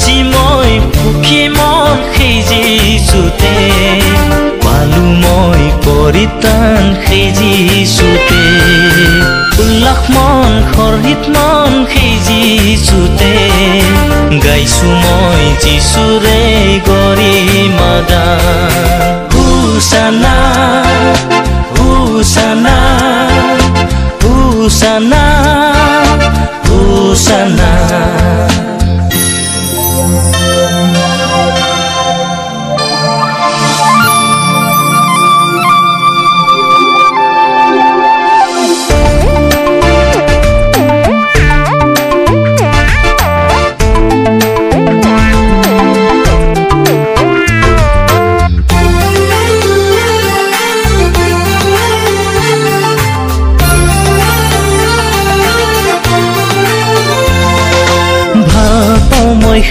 আজি মই সুখী মন সেজিছোতে, পালো মই পৰিত্ৰাণ সেজিছোতে, উল্লাস মন হৰ্ষিত মন সেজিছোতে, গাইছো মই যিশুৰে গৰিমা গান। হোচানা হোচানা হোচানা হোচানা,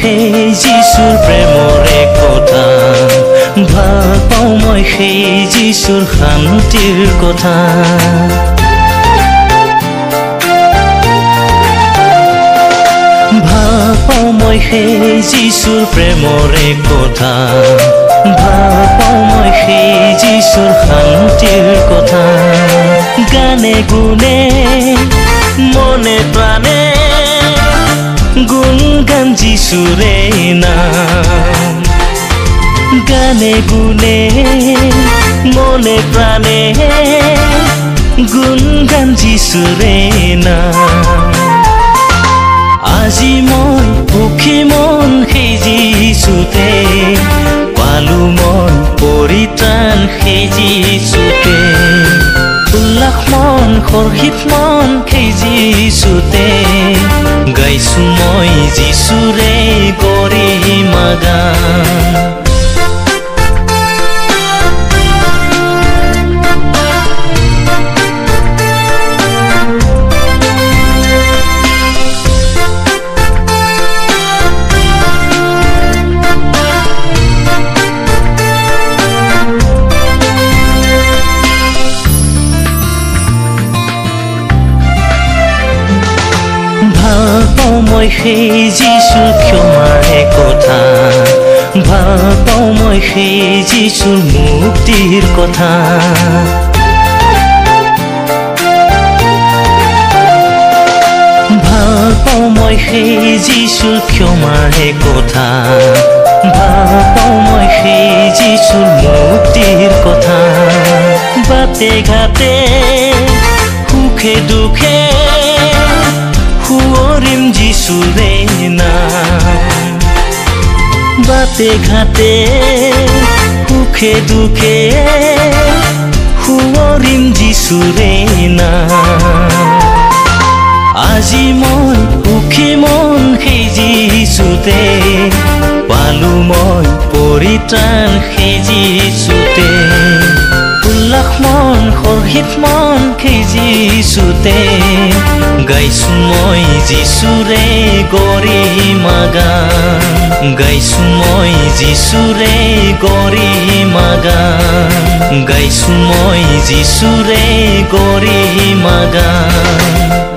সেই যিশুৰ প্ৰেমৰে কথা ভাল পাওঁ মই, সেই যিশুৰ শান্তিৰ কথা ভাল পাওঁ মই, সেই যিশুৰ প্ৰেমৰে কথা ভাল পাওঁ মই, সেই যিশুৰ শান্তিৰ কথা। গানে গুণে মনে প্ৰাণে গুণগান যিশুৰে নাম, গানে গুণে মনে প্ৰাণে গুণগান যিশুৰে নাম। আজি মই সুখী মন সেই যিশুতে, পালো মন পৰিত্ৰাণ সেই যিশুতে, উল্লাস মন হৰ্ষিত মন সেই যিশুতে, গাইছো মই যিশুৰে গৰিমা গান। ভাল পাওঁ মই সেই যিশুৰ ক্ষমাৰে কথা ভাল পাওঁ মই, সেই যিশুৰ মুক্তিৰ কথা ভাল পাওঁ মই, সেই যিশুৰ ক্ষমাৰে কথা ভাল পাওঁ মই, সেই যিশুৰ মুক্তিৰ কথা। বাটে ঘাটে সুখে দুখে সুৱৰিম যিশুৰে নাম, বাটে ঘাটে সুখে দুখে সুৱৰিম যিশুৰে নাম। আজি মই সুখী মন সেই যিশুতে, পালো মই পৰিত্ৰাণ সেই যিশুতে, উল্লাস মন হৰ্ষিত মন সেই যিশুতে, গাইছো মই যিশুৰে গৰিমা গান। গাইছো মই যিশুৰে গৰিমা গান, গাইছো মই যিশুৰে গৰিমা গান।